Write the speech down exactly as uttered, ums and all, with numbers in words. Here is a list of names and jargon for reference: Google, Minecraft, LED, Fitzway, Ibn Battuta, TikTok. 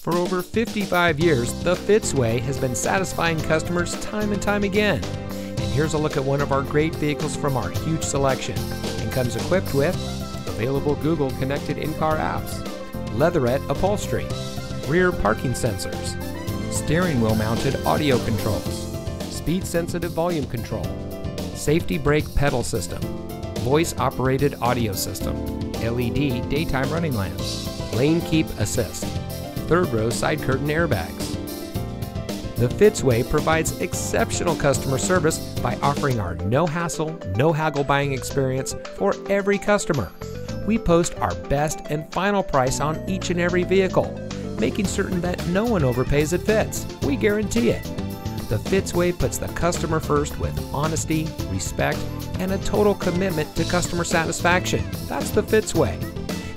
For over fifty-five years, the Fitzway has been satisfying customers time and time again. And here's a look at one of our great vehicles from our huge selection, and comes equipped with available Google connected in-car apps, leatherette upholstery, rear parking sensors, steering wheel mounted audio controls, speed sensitive volume control, safety brake pedal system, voice operated audio system, L E D daytime running lamps, lane keep assist, third row side curtain airbags. The Fitzway provides exceptional customer service by offering our no hassle, no haggle buying experience for every customer. We post our best and final price on each and every vehicle, making certain that no one overpays at Fitz. We guarantee it. The Fitzway puts the customer first with honesty, respect, and a total commitment to customer satisfaction. That's the Fitzway.